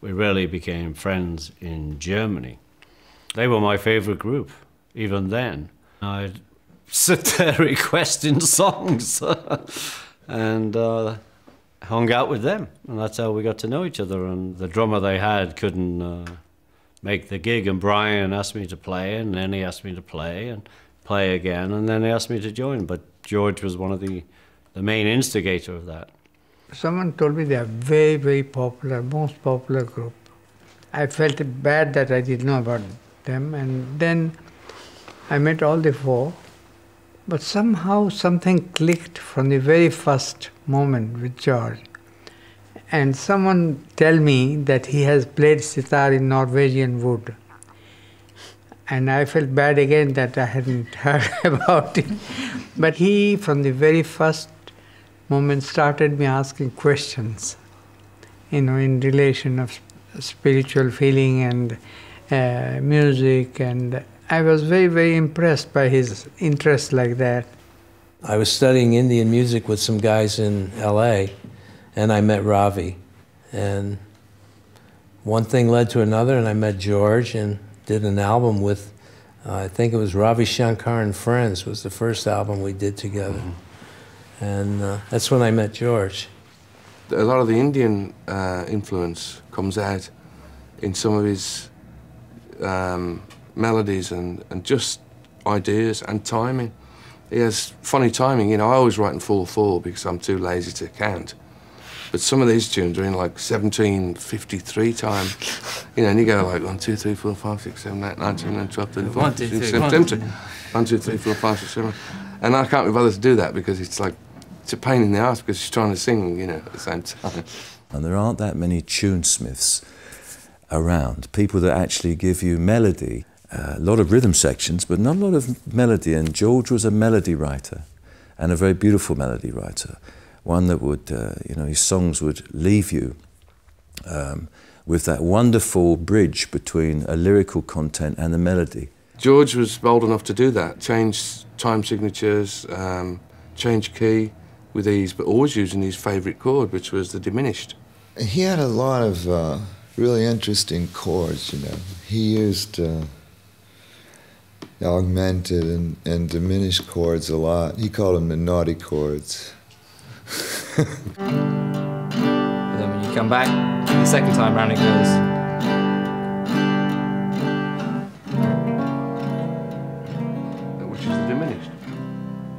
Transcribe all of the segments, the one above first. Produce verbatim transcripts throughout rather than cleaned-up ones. We really became friends in Germany. They were my favorite group, even then. I'd sit there requesting songs and uh, hung out with them. And that's how we got to know each other. And the drummer they had couldn't uh, make the gig, and Brian asked me to play, and then he asked me to play and play again, and then he asked me to join. But George was one of the, the main instigator of that. Someone told me they are very, very popular, most popular group. I felt bad that I didn't know about them, and then I met all the four, but somehow something clicked from the very first moment with George. And someone tell me that he has played sitar in Norwegian wood. And I felt bad again that I hadn't heard about it. But he, from the very first moment, started me asking questions, you know, in relation of spiritual feeling and uh, music. And I was very, very impressed by his interest like that. I was studying Indian music with some guys in L A, and I met Ravi. And one thing led to another, and I met George and did an album with, uh, I think it was Ravi Shankar and Friends was the first album we did together. Mm-hmm. And uh, that's when I met George. A lot of the Indian uh, influence comes out in some of his um, melodies and, and just ideas and timing. He has funny timing, you know, I always write in four four because I'm too lazy to count. But some of these tunes are in like seventeen fifty-three time. You know, and you go like one, two, three, four, five, six, seven, eight, nine, ten, eleven, twelve, thirteen, fourteen, fifteen, sixteen, seventeen, one, two, three, four, five, six, seven. And I can't be bothered to do that because it's like, it's a pain in the ass because she's trying to sing, you know, at the same time. And there aren't that many tunesmiths around, people that actually give you melody. Uh, a lot of rhythm sections, but not a lot of melody. And George was a melody writer, and a very beautiful melody writer. One that would, uh, you know, his songs would leave you um, with that wonderful bridge between a lyrical content and the melody. George was bold enough to do that, change time signatures, um, change key with ease, but always using his favourite chord, which was the diminished. He had a lot of uh, really interesting chords, you know. He used uh, augmented and, and diminished chords a lot. He called them the naughty chords. And then when you come back the second time round, it goes, which is the diminished.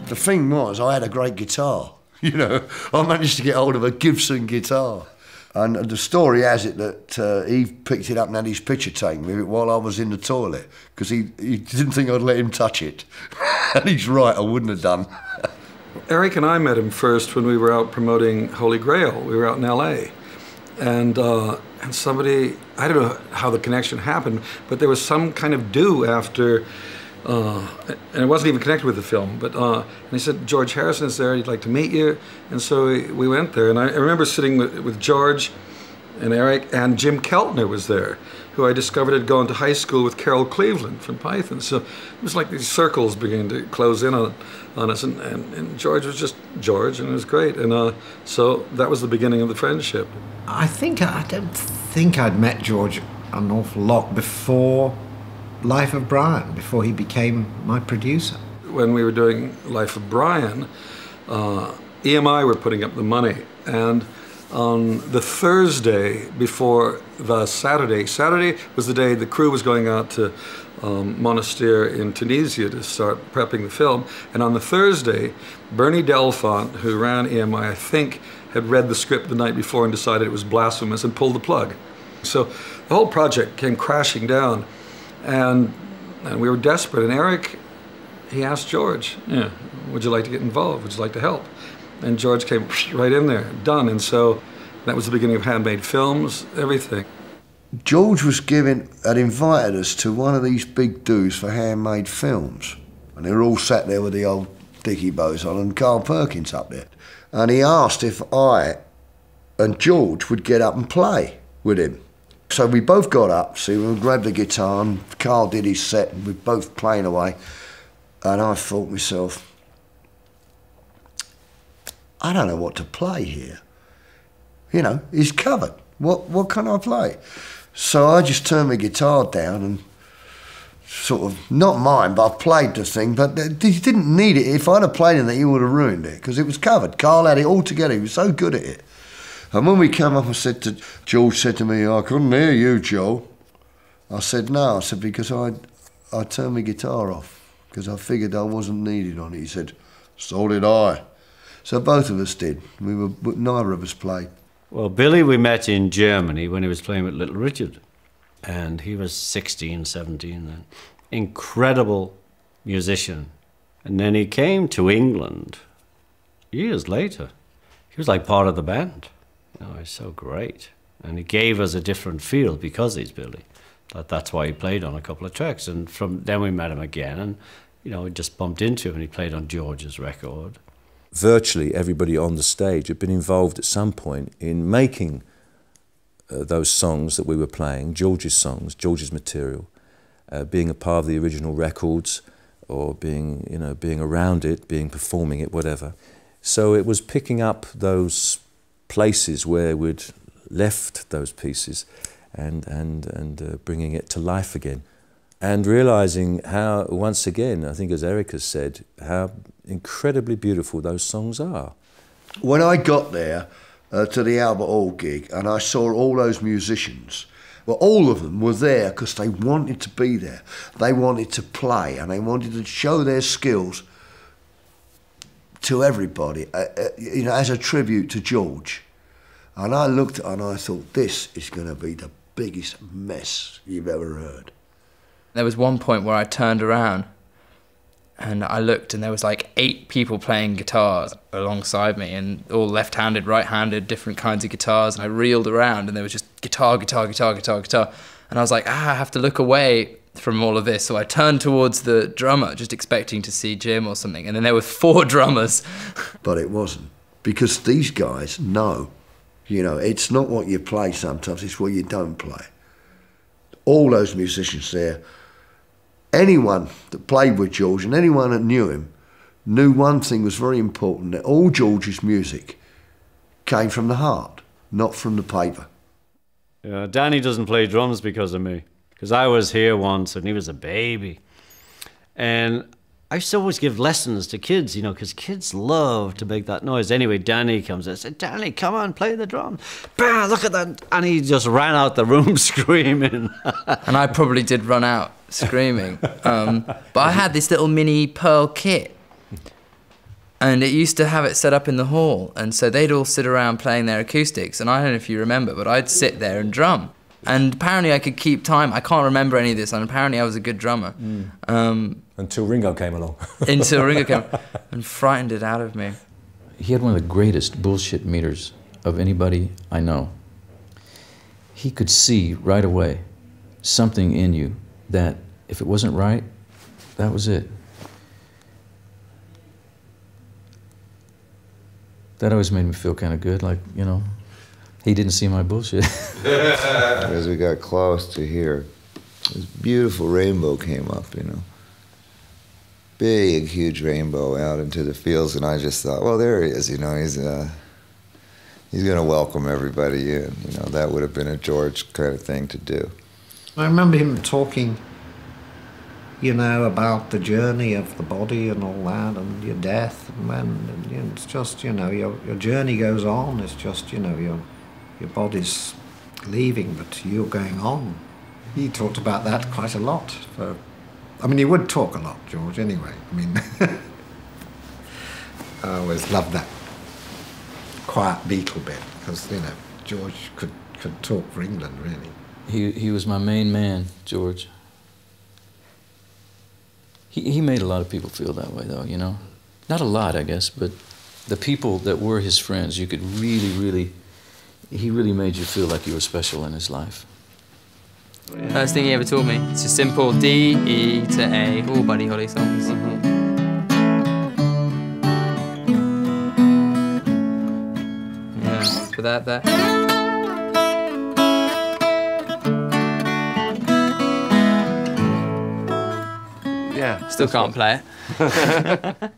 The thing was, I had a great guitar. You know, I managed to get hold of a Gibson guitar, and the story has it that uh, he picked it up and had his picture taken with it while I was in the toilet because he he didn't think I'd let him touch it, and he's right, I wouldn't have done. Eric and I met him first when we were out promoting Holy Grail. We were out in L A, and uh, and somebody, I don't know how the connection happened, but there was some kind of do after, uh, and it wasn't even connected with the film, but uh, and he said, George Harrison is there, he'd like to meet you. And so we, we went there, and I, I remember sitting with, with George and Eric, and Jim Keltner was there, who I discovered had gone to high school with Carol Cleveland from Python. So it was like these circles began to close in on, on us, and, and, and George was just George, and it was great. And uh, so that was the beginning of the friendship. I think, I don't think I'd met George an awful lot before Life of Brian, before he became my producer. When we were doing Life of Brian, uh, E M I were putting up the money, and on the Thursday before the Saturday. Saturday was the day the crew was going out to um, Monastir in Tunisia to start prepping the film. And on the Thursday, Bernie Delfont, who ran E M I, I think, had read the script the night before and decided it was blasphemous and pulled the plug. So the whole project came crashing down, and, and we were desperate. And Eric, he asked George, yeah, would you like to get involved? Would you like to help? And George came right in there, done. And so that was the beginning of handmade films, everything. George was giving, had invited us to one of these big do's for handmade films. And they were all sat there with the old dicky bows on and Carl Perkins up there. And he asked if I and George would get up and play with him. So we both got up, so we grabbed the guitar and Carl did his set and we were both playing away. And I thought to myself, I don't know what to play here. You know, he's covered. What what can I play? So I just turned my guitar down and sort of, not mine, but I played the thing, but he didn't need it. If I'd have played in it, he would have ruined it, because it was covered. Carl had it all together. He was so good at it. And when we came up, I said to, George said to me, I couldn't hear you, Joel. I said, no, I said, because I I turned my guitar off, because I figured I wasn't needed on it. He said, so did I. So both of us did. We were, neither of us played. Well, Billy we met in Germany when he was playing with Little Richard. And he was sixteen, seventeen then. Incredible musician. And then he came to England years later. He was like part of the band. Oh, he's so great. And he gave us a different feel because he's Billy. That, that's why he played on a couple of tracks. And from then we met him again and, you know, we just bumped into him and he played on George's record. Virtually everybody on the stage had been involved at some point in making Uh, those songs that we were playing, George's songs, George's material, uh, being a part of the original records, or being, you know, being around it, being performing it, whatever. So it was picking up those places where we'd left those pieces, and and and uh, bringing it to life again, and realizing how, once again, I think as Eric has said, how incredibly beautiful those songs are. When I got there. Uh, to the Albert Hall gig, and I saw all those musicians. Well, all of them were there because they wanted to be there. They wanted to play and they wanted to show their skills to everybody, uh, uh, you know, as a tribute to George. And I looked at it and I thought, this is going to be the biggest mess you've ever heard. There was one point where I turned around and I looked and there was like eight people playing guitars alongside me, and all left-handed, right-handed, different kinds of guitars, and I reeled around and there was just guitar, guitar, guitar, guitar, guitar. And I was like, ah, I have to look away from all of this. So I turned towards the drummer, just expecting to see Jim or something. And then there were four drummers. But it wasn't, because these guys know, you know, it's not what you play sometimes, it's what you don't play. All those musicians there, anyone that played with George and anyone that knew him knew one thing was very important, that all George's music came from the heart, not from the paper. Yeah, Danny doesn't play drums because of me, because I was here once and he was a baby. And I used to always give lessons to kids, you know, because kids love to make that noise. Anyway, Danny comes in and said, Danny, come on, play the drums. Bah, look at that. And he just ran out the room screaming. And I probably did run out screaming. Um, but I had this little mini Pearl kit. And it used to have it set up in the hall. And so they'd all sit around playing their acoustics. And I don't know if you remember, but I'd sit there and drum. And apparently I could keep time. I can't remember any of this, and apparently I was a good drummer. Mm. Um, until Ringo came along. Until Ringo came along and frightened it out of me. He had one of the greatest bullshit meters of anybody I know. He could see right away something in you that if it wasn't right, that was it. That always made me feel kind of good, like, you know, he didn't see my bullshit. As we got close to here, this beautiful rainbow came up, you know. Big, huge rainbow out into the fields, and I just thought, well, there he is, you know, he's, uh, he's going to welcome everybody in. You know, that would have been a George kind of thing to do. I remember him talking, you know, about the journey of the body and all that, and your death, and when, and, you know, it's just, you know, your, your journey goes on, it's just, you know, your... Your body's leaving, but you're going on. He talked about that quite a lot. For, I mean, he would talk a lot, George, anyway. I mean, I always loved that quiet Beatle bit, because, you know, George could, could talk for England, really. He, he was my main man, George. He, he made a lot of people feel that way, though, you know? Not a lot, I guess, but the people that were his friends, you could really, really... He really made you feel like you were special in his life. First thing he ever taught me, it's a simple D, E to A, all Buddy Holly songs. Mm-hmm. Yeah, for that there. Yeah. Still can't play it.